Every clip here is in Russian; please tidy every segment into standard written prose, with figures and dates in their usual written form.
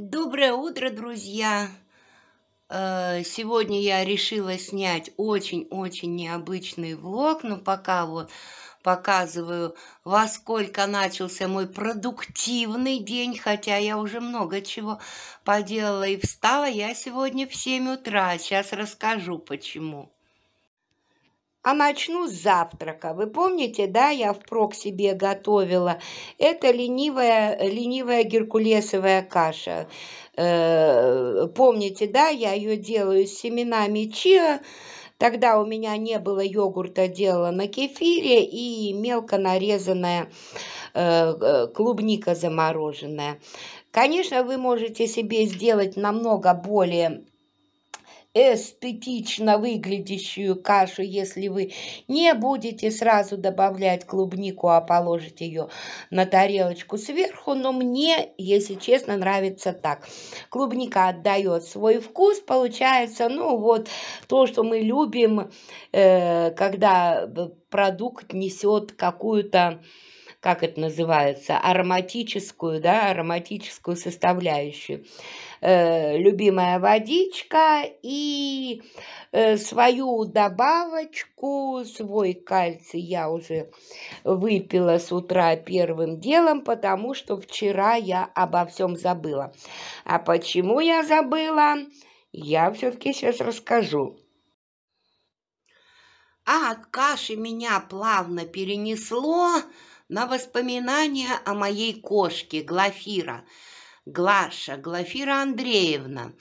Доброе утро, друзья! Сегодня я решила снять очень-очень необычный влог, но пока вот показываю, во сколько начался мой продуктивный день, хотя я уже много чего поделала и встала я сегодня в 7 утра, сейчас расскажу почему. А начну с завтрака. Вы помните, да, я впрок себе готовила. Это ленивая геркулесовая каша. Помните, да, я ее делаю с семенами чиа. Тогда у меня не было йогурта, делала на кефире и мелко нарезанная клубника замороженная. Конечно, вы можете себе сделать намного более эстетично выглядящую кашу, если вы не будете сразу добавлять клубнику, а положите ее на тарелочку сверху. Но мне, если честно, нравится так. Клубника отдает свой вкус, получается, ну вот то, что мы любим, когда продукт несет какую-то, как это называется, ароматическую, да, ароматическую составляющую. Любимая водичка и свою добавочку, свой кальций я уже выпила с утра первым делом, потому что вчера я обо всем забыла. А почему я забыла, я все-таки сейчас расскажу. А от каши меня плавно перенесло на воспоминания о моей кошке Глафира. Глафира Андреевна.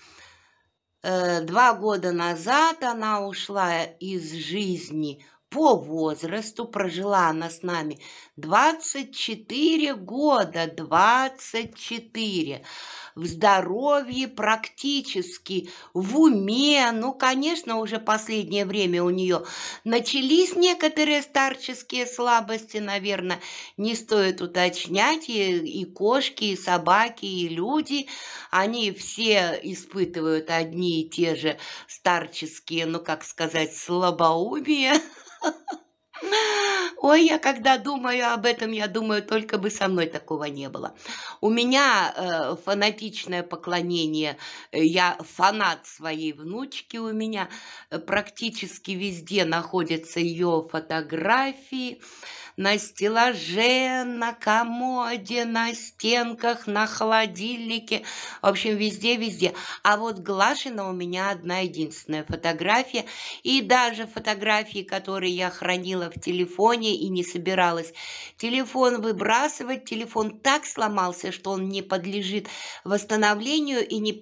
2 года назад она ушла из жизни по возрасту. Прожила она с нами 24 года. 24. В здоровье практически, в уме. Ну, конечно, уже последнее время у нее начались некоторые старческие слабости, наверное, не стоит уточнять. И кошки, и собаки, и люди, они все испытывают одни и те же старческие, ну, как сказать, слабоумие. Ой, я когда думаю об этом, я думаю, только бы со мной такого не было. У меня фанатичное поклонение, я фанат своей внучки, у меня практически везде находятся ее фотографии. На стеллаже, на комоде, на стенках, на холодильнике. В общем, везде-везде. А вот Глашина у меня одна единственная фотография. И даже фотографии, которые я хранила в телефоне и не собиралась телефон выбрасывать. Телефон так сломался, что он не подлежит восстановлению и не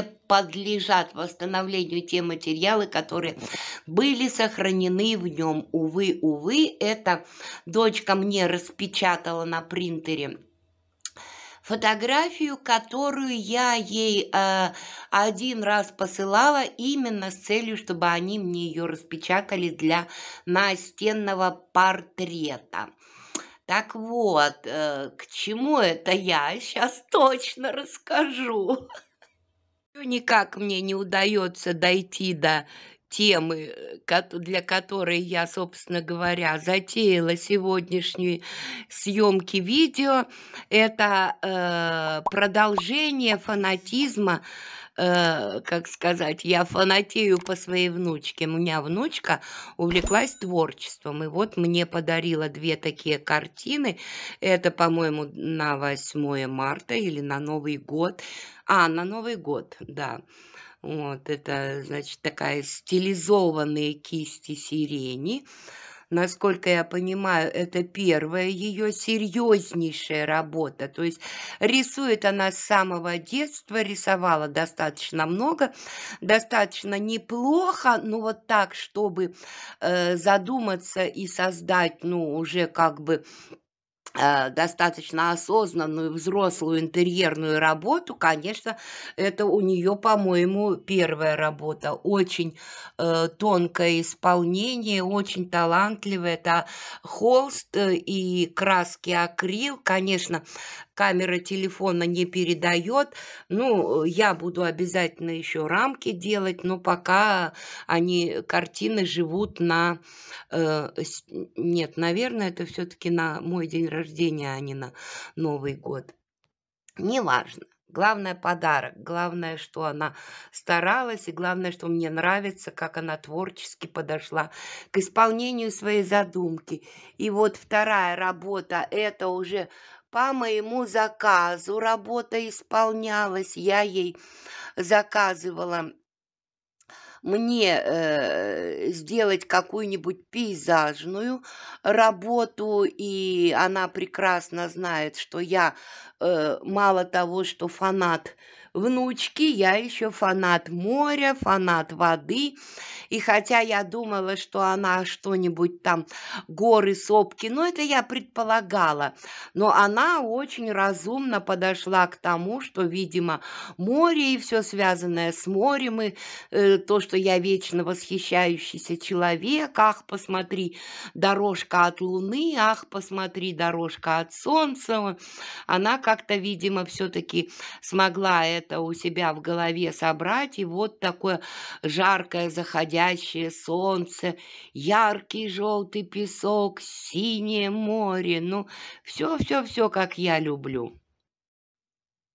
подлежат восстановлению те материалы, которые были сохранены в нем. Увы, увы, это дочка мне распечатала на принтере фотографию, которую я ей один раз посылала именно с целью, чтобы они мне ее распечатали для настенного портрета. Так вот, к чему это я сейчас точно расскажу. Никак мне не удается дойти до темы, для которой я, собственно говоря, затеяла сегодняшние съемки видео. Это продолжение фанатизма, как сказать, я фанатею по своей внучке. У меня внучка увлеклась творчеством, и вот мне подарила 2 такие картины. Это, по-моему, на 8 марта или на Новый год. А, на Новый год, да. Вот, это, значит, такая стилизованные кисти сирени. Насколько я понимаю, это первая ее серьезнейшая работа. То есть рисует она с самого детства, рисовала достаточно много, достаточно неплохо, но вот так, чтобы задуматься и создать, ну, уже как бы достаточно осознанную взрослую интерьерную работу, конечно, это у нее, по-моему, первая работа. Очень тонкое исполнение, очень талантливое. Это холст и краски акрил, конечно, камера телефона не передает. Ну, я буду обязательно еще рамки делать, но пока они, картины, живут на... Нет, наверное, это все-таки на мой день рождения, а не на Новый год. Неважно. Главное подарок, главное, что она старалась, и главное, что мне нравится, как она творчески подошла к исполнению своей задумки. И вот вторая работа, это уже по моему заказу работа исполнялась, я ей заказывала мне сделать какую-нибудь пейзажную работу, и она прекрасно знает, что я мало того, что фанат внучки, я еще фанат моря, фанат воды, и хотя я думала, что она что-нибудь там, горы, сопки, но это я предполагала, но она очень разумно подошла к тому, что, видимо, море и все связанное с морем, и то, что я вечно восхищающийся человек, ах, посмотри, дорожка от луны, ах, посмотри, дорожка от солнца, она как-то, видимо, все-таки смогла это у себя в голове собрать, и вот такое жаркое заходящее солнце, яркий желтый песок, синее море, ну, все-все-все, как я люблю.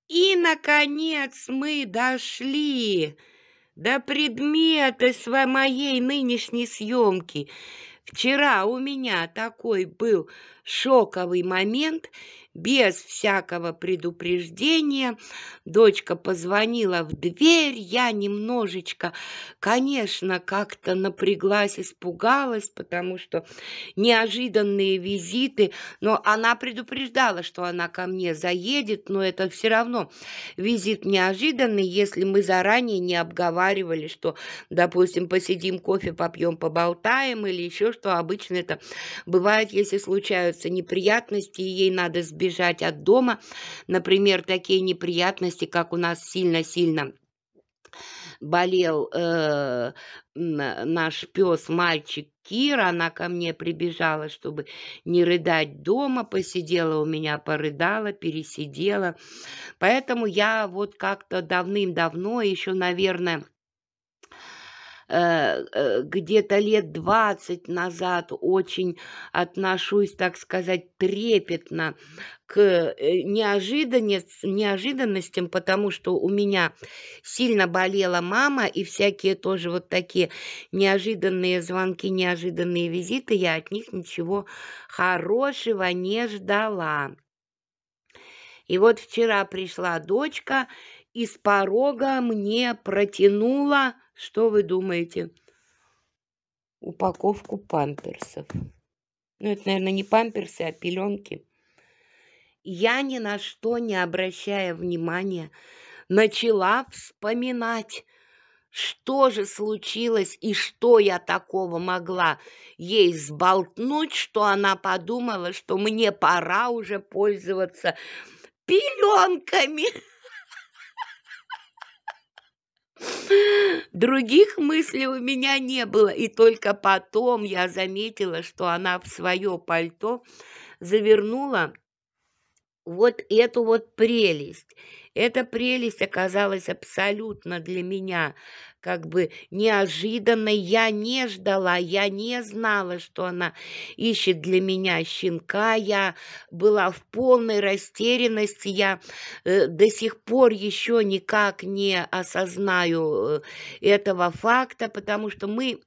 И, наконец, мы дошли до предмета своей моей нынешней съемки. Вчера у меня такой был шоковый момент, без всякого предупреждения. Дочка позвонила в дверь, я немножечко, конечно, как-то напряглась, испугалась, потому что неожиданные визиты, но она предупреждала, что она ко мне заедет, но это все равно визит неожиданный, если мы заранее не обговаривали, что, допустим, посидим кофе, попьем, поболтаем или еще что. Обычно это бывает, если случаются неприятности, и ей надо сбежать от дома, например, такие неприятности, как у нас сильно-сильно болел наш пес, мальчик Кира, она ко мне прибежала, чтобы не рыдать дома, посидела у меня, порыдала, пересидела, поэтому я вот как-то давным-давно, еще, наверное, где-то лет 20 назад очень отношусь, так сказать, трепетно к неожиданностям, потому что у меня сильно болела мама, и всякие тоже вот такие неожиданные звонки, неожиданные визиты, я от них ничего хорошего не ждала. И вот вчера пришла дочка, и с порога мне протянула, что вы думаете, упаковку памперсов. Ну, это, наверное, не памперсы, а пеленки. Я, ни на что не обращая внимания, начала вспоминать, что же случилось и что я такого могла ей сболтнуть, что она подумала, что мне пора уже пользоваться пеленками. Других мыслей у меня не было, и только потом я заметила, что она в свое пальто завернула вот эту вот прелесть. Эта прелесть оказалась абсолютно для меня как бы неожиданной. Я не ждала, я не знала, что она ищет для меня щенка. Я была в полной растерянности. Я до сих пор еще никак не осознаю этого факта, потому что мы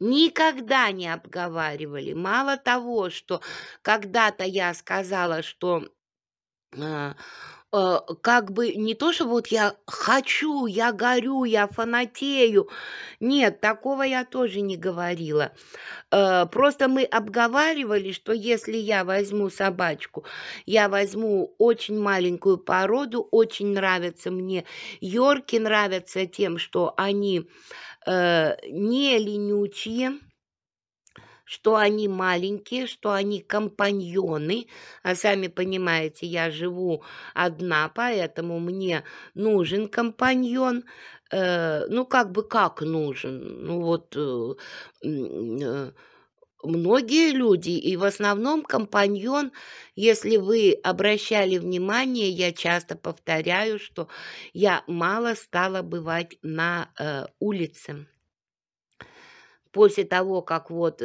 никогда не обговаривали. Мало того, что когда-то я сказала, что как бы не то, что вот я хочу, я горю, я фанатею. Нет, такого я тоже не говорила. Просто мы обговаривали, что если я возьму собачку, я возьму очень маленькую породу, очень нравятся мне йорки, нравятся тем, что они не ленючие, что они маленькие, что они компаньоны, а сами понимаете, я живу одна, поэтому мне нужен компаньон, ну как бы как нужен, ну вот многие люди, и в основном компаньон, если вы обращали внимание, я часто повторяю, что я мало стала бывать на улице. После того, как вот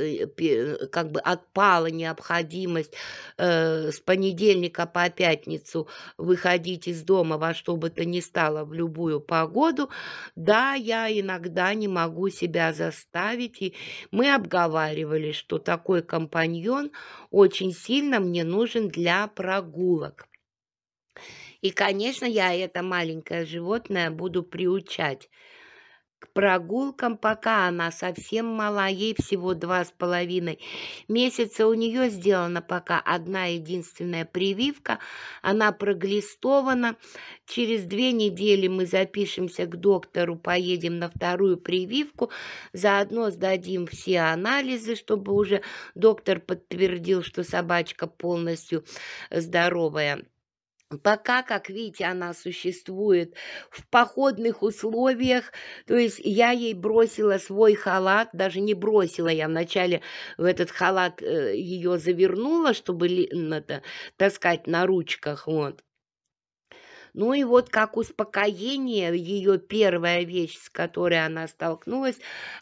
как бы отпала необходимость с понедельника по пятницу выходить из дома во что бы то ни стало в любую погоду, да, я иногда не могу себя заставить. И мы обговаривали, что такой компаньон очень сильно мне нужен для прогулок. И, конечно, я это маленькое животное буду приучать к прогулкам, пока она совсем мала, ей всего 2,5 месяца. У нее сделана пока одна единственная прививка, она проглистована. Через 2 недели мы запишемся к доктору, поедем на 2-ю прививку, заодно сдадим все анализы, чтобы уже доктор подтвердил, что собачка полностью здоровая. Пока, как видите, она существует в походных условиях, то есть я ей бросила свой халат, даже не бросила, я вначале в этот халат ее завернула, чтобы таскать на ручках, вот. Ну и вот как успокоение, ее первая вещь, с которой она столкнулась,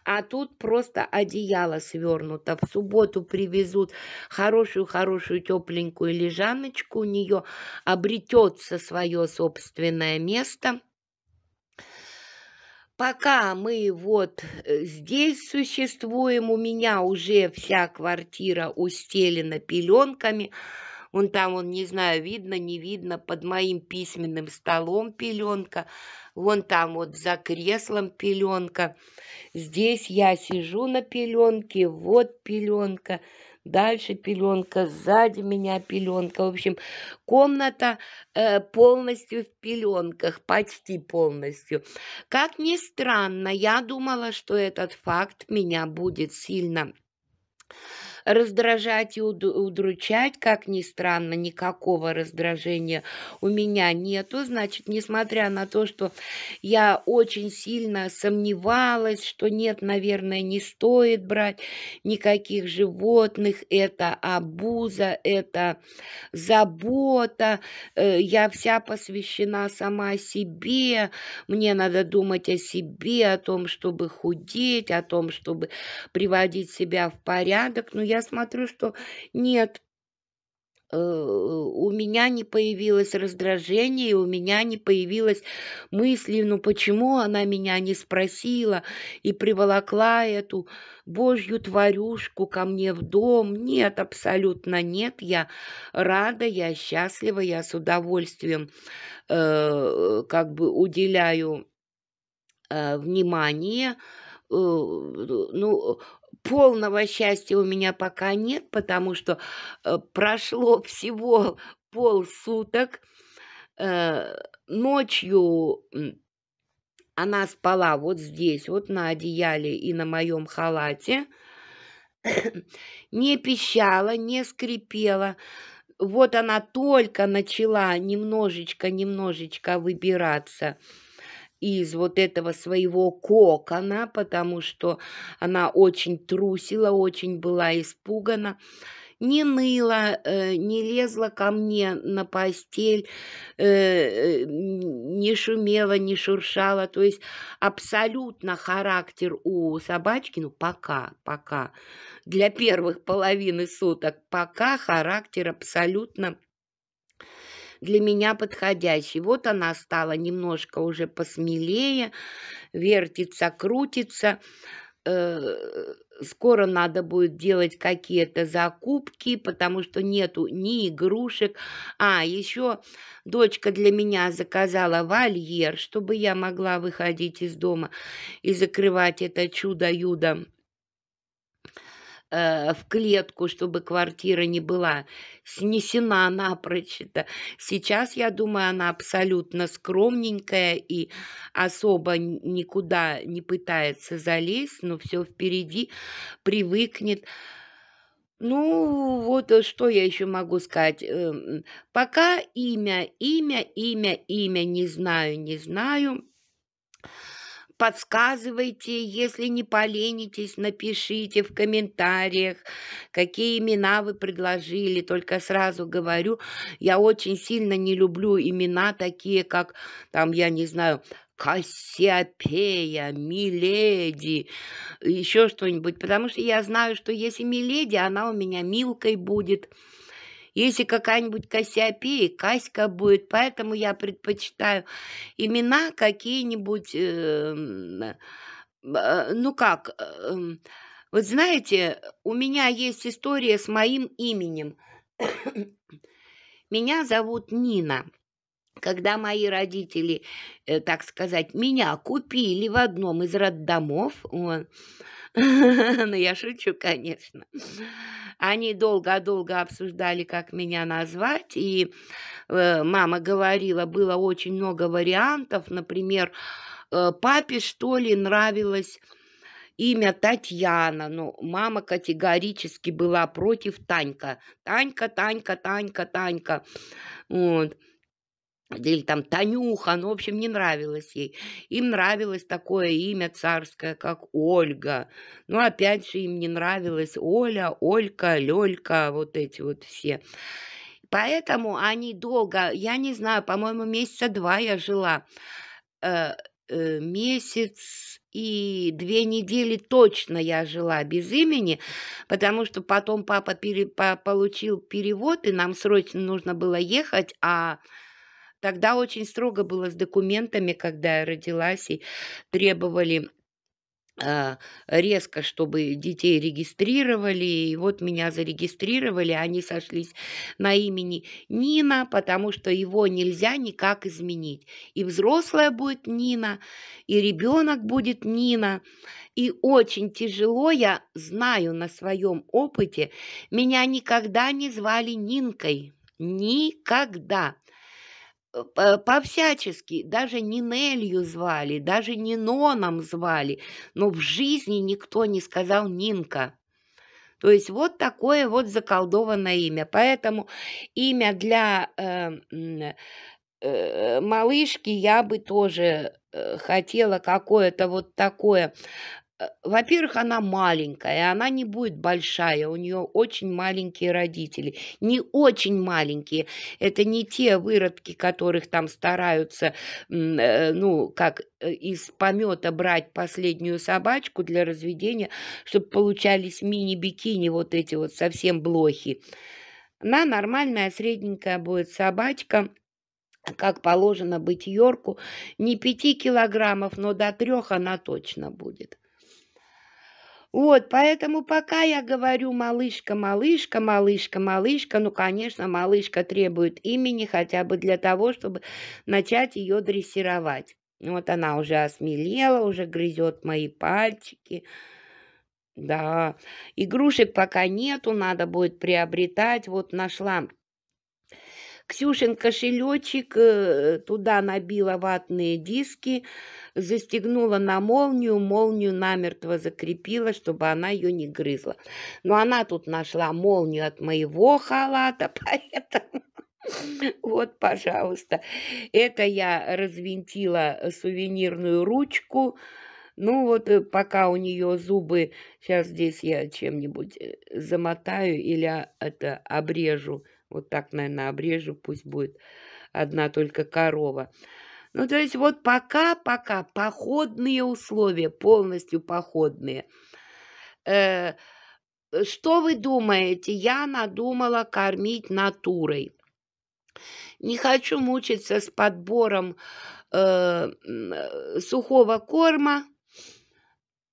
а тут просто одеяло свернуто. В субботу привезут хорошую-хорошую тепленькую лежаночку, у нее обретется свое собственное место. Пока мы вот здесь существуем, у меня уже вся квартира устелена пеленками. Вон там, не знаю, видно, не видно, под моим письменным столом пеленка, вон там вот за креслом пеленка, здесь я сижу на пеленке, вот пеленка, дальше пеленка, сзади меня пеленка. В общем, комната полностью в пеленках, почти полностью. Как ни странно, я думала, что этот факт меня будет сильно раздражать и удручать, как ни странно, никакого раздражения у меня нету. Значит, несмотря на то, что я очень сильно сомневалась, что нет, наверное, не стоит брать никаких животных, это обуза, это забота, я вся посвящена сама себе, мне надо думать о себе, о том, чтобы худеть, о том, чтобы приводить себя в порядок, но я смотрю, что нет, у меня не появилось раздражение, у меня не появилось мысли, ну почему она меня не спросила и приволокла эту божью тварюшку ко мне в дом. Нет, абсолютно нет, я рада, я счастлива, я с удовольствием как бы уделяю внимание, ну, полного счастья у меня пока нет, потому что прошло всего полсуток. Ночью она спала вот здесь, вот на одеяле и на моем халате. Не пищала, не скрипела. Вот она только начала немножечко выбираться из вот этого своего кокона, потому что она очень трусила, очень была испугана, не ныла, не лезла ко мне на постель, не шумела, не шуршала, то есть абсолютно характер у собачки, ну пока, для первых половины суток, пока характер абсолютно для меня подходящий. Вот она стала немножко уже посмелее, вертится, крутится. Скоро надо будет делать какие-то закупки, потому что нету ни игрушек. А, еще дочка для меня заказала вольер, чтобы я могла выходить из дома и закрывать это чудо-юдо в клетку, чтобы квартира не была снесена напрочь. Сейчас, я думаю, она абсолютно скромненькая и особо никуда не пытается залезть, но все впереди, привыкнет. Ну, вот что я еще могу сказать. Пока имя не знаю. Подсказывайте, если не поленитесь, напишите в комментариях, какие имена вы предложили. Только сразу говорю, я очень сильно не люблю имена такие, как, там, я не знаю, Кассиопея, миледи, еще что-нибудь, потому что я знаю, что если миледи, она у меня Милкой будет. Если какая-нибудь Кассиопея, Каська будет, поэтому я предпочитаю имена какие-нибудь, ну как, вот знаете, у меня есть история с моим именем. Меня зовут Нина. Когда мои родители, так сказать, меня купили в одном из роддомов, ну я шучу, конечно, они долго-долго обсуждали, как меня назвать, и мама говорила, было очень много вариантов, например, папе, что ли, нравилось имя Татьяна, но мама категорически была против Танька, Танька, вот. Или там Танюха, ну, в общем, не нравилось ей. Им нравилось такое имя царское, как Ольга. Ну, опять же, им не нравилось Оля, Олька, Лёлька, вот эти вот все. Поэтому они долго, я не знаю, по-моему, месяца два я жила. Месяц и 2 недели точно я жила без имени, потому что потом папа получил перевод, и нам срочно нужно было ехать, а... Тогда очень строго было с документами, когда я родилась, и требовали резко, чтобы детей регистрировали. И вот меня зарегистрировали, они сошлись на имени Нина, потому что его нельзя никак изменить. И взрослая будет Нина, и ребенок будет Нина. И очень тяжело, я знаю на своем опыте, меня никогда не звали Нинкой. Никогда. По-всячески, даже Нинелью звали, даже Ниноном звали, но в жизни никто не сказал Нинка. То есть вот такое вот заколдованное имя. Поэтому имя для малышки я бы тоже хотела какое-то вот такое. Во-первых, она маленькая, она не будет большая, у нее очень маленькие родители, не очень маленькие, это не те выродки, которых там стараются, ну, как из помета брать последнюю собачку для разведения, чтобы получались мини-бикини, вот эти вот совсем блохи. Она нормальная, средненькая будет собачка, как положено быть Йорку, не 5 килограммов, но до 3 она точно будет. Вот, поэтому пока я говорю малышка, ну, конечно, малышка требует имени хотя бы для того, чтобы начать ее дрессировать. Вот она уже осмелела, уже грызет мои пальчики. Да, игрушек пока нету, надо будет приобретать. Вот нашла Ксюшин кошелечек, туда набила ватные диски, застегнула на молнию, молнию намертво закрепила, чтобы она ее не грызла. Но она тут нашла молнию от моего халата, поэтому вот, пожалуйста. Это я развинтила сувенирную ручку. Ну вот пока у нее зубы, сейчас здесь я чем-нибудь замотаю или это обрежу. Вот так, наверное, обрежу, пусть будет одна только корова. Ну, то есть вот пока походные условия, полностью походные. Что вы думаете? Я надумала кормить натурой. Не хочу мучиться с подбором сухого корма.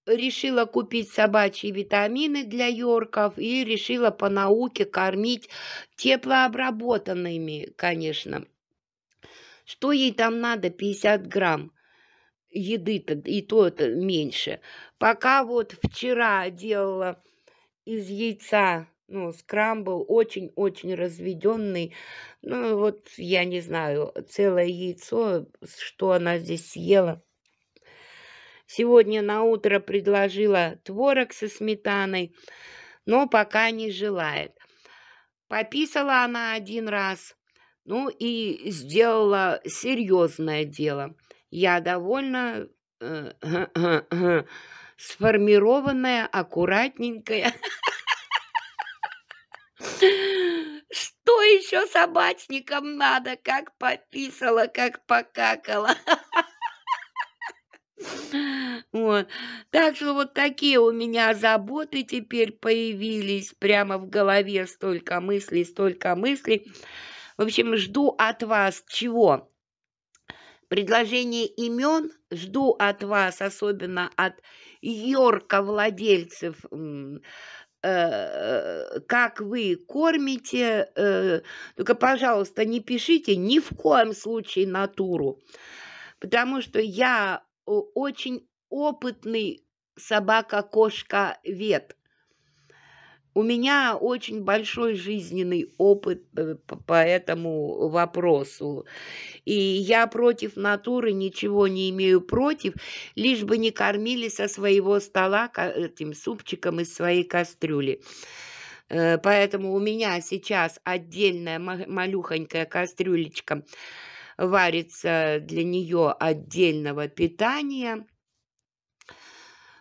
Решила купить собачьи витамины для йорков и решила по науке кормить теплообработанными, конечно. Что ей там надо? 50 грамм еды-то, и то это меньше. Пока вот вчера делала из яйца, ну, скрамбл, очень-очень разведенный. Ну, вот я не знаю, целое яйцо, что она здесь съела. Сегодня на утро предложила творог со сметаной, но пока не желает. Пописала она 1 раз, ну и сделала серьезное дело. Я довольно сформированная, аккуратненькая. Что еще собачникам надо? Как пописала, как покакала. Вот. Так что вот такие у меня заботы теперь появились. Прямо в голове столько мыслей, столько мыслей. В общем, жду от вас чего? Предложение имен жду от вас, особенно от йорковладельцев. Как вы кормите, только, пожалуйста, не пишите ни в коем случае натуру, потому что я очень опытный собака-кошка-вет. У меня очень большой жизненный опыт по этому вопросу. И я против натуры ничего не имею против, лишь бы не кормили со своего стола этим супчиком из своей кастрюли. Поэтому у меня сейчас отдельная малюхонькая кастрюлечка варится для нее отдельного питания.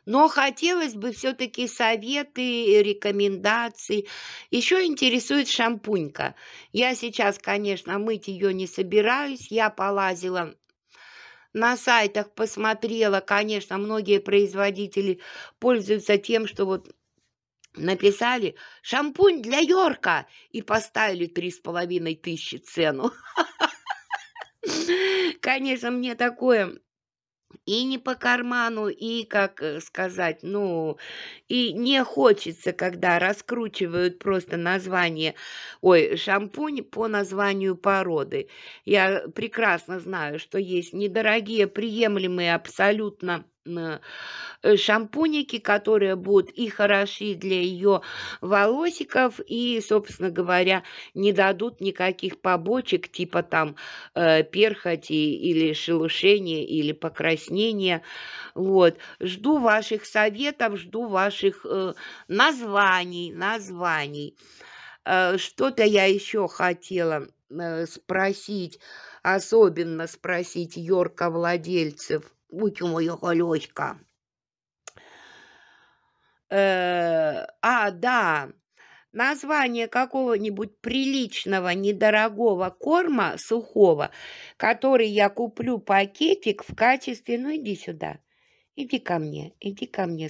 Но хотелось бы все-таки советы, рекомендации. Еще интересует шампунька. Я сейчас, конечно, мыть ее не собираюсь. Я полазила на сайтах, посмотрела. Конечно, многие производители пользуются тем, что вот написали «Шампунь для Йорка» и поставили 3500 цену. Конечно, мне такое... И не по карману, и, как сказать, ну, и не хочется, когда раскручивают просто название, шампунь по названию породы. Я прекрасно знаю, что есть недорогие, приемлемые абсолютно шампуники, которые будут и хороши для ее волосиков, и, собственно говоря, не дадут никаких побочек, типа там перхоти или шелушения, или покраснения. Вот. Жду ваших советов, жду ваших названий. Что-то я еще хотела спросить, особенно спросить йорковладельцев. Будь моя колечка. Да. Название какого-нибудь приличного, недорогого корма, сухого, который я куплю пакетик в качестве... Ну, иди сюда. Иди ко мне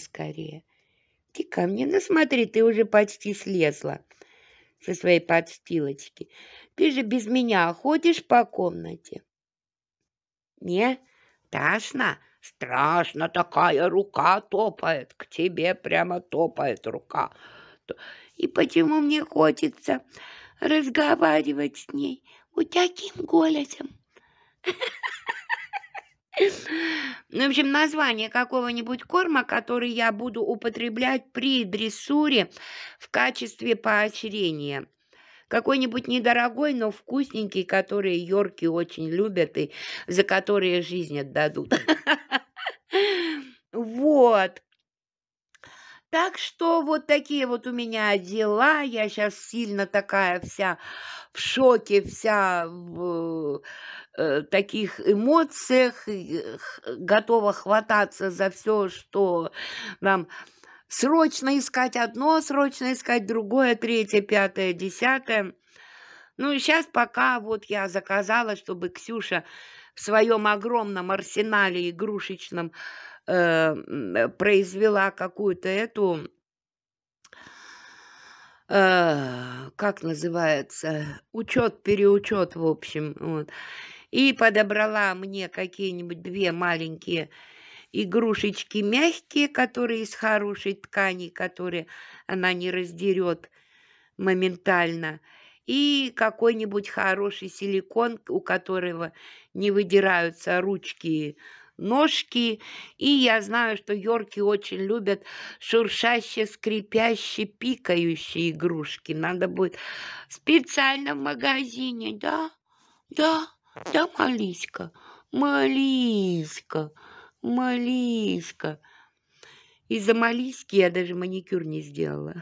скорее. Иди ко мне. Ну, смотри, ты уже почти слезла со своей подстилочки. Ты же без меня ходишь по комнате? Не? Страшно? Страшно, такая рука топает, к тебе прямо топает рука. И почему мне хочется разговаривать с ней вот таким голосом? Ну, в общем, название какого-нибудь корма, который я буду употреблять при дрессуре в качестве поощрения. Какой-нибудь недорогой, но вкусненький, который йорки очень любят и за которые жизнь отдадут. Вот. Так что вот такие вот у меня дела. Я сейчас сильно такая вся в шоке, вся в таких эмоциях. Готова хвататься за все, что нам... Срочно искать одно, срочно искать другое, третье, пятое, десятое. Ну, и сейчас пока вот я заказала, чтобы Ксюша в своем огромном арсенале игрушечном произвела какую-то эту... как называется? Учет-переучет, в общем. Вот. И подобрала мне какие-нибудь две маленькие... игрушечки мягкие, которые из хорошей ткани, которые она не раздерет моментально. И какой-нибудь хороший силикон, у которого не выдираются ручки, ножки. И я знаю, что йорки очень любят шуршащие, скрипящие, пикающие игрушки. Надо будет специально в магазине, да, Малиська. Из-за Малиськи я даже маникюр не сделала.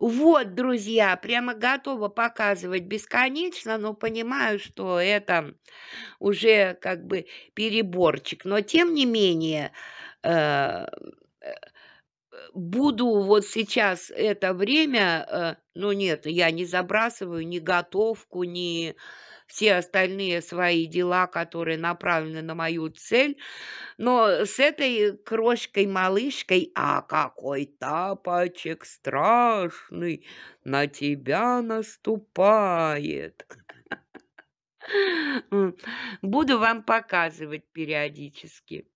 Вот, друзья, прямо готова показывать бесконечно, но понимаю, что это уже как бы переборчик. Но, тем не менее, буду вот сейчас это время... Ну, нет, я не забрасываю ни готовку, ни... все остальные свои дела, которые направлены на мою цель, но с этой крошкой-малышкой, а какой тапочек страшный на тебя наступает. Буду вам показывать периодически.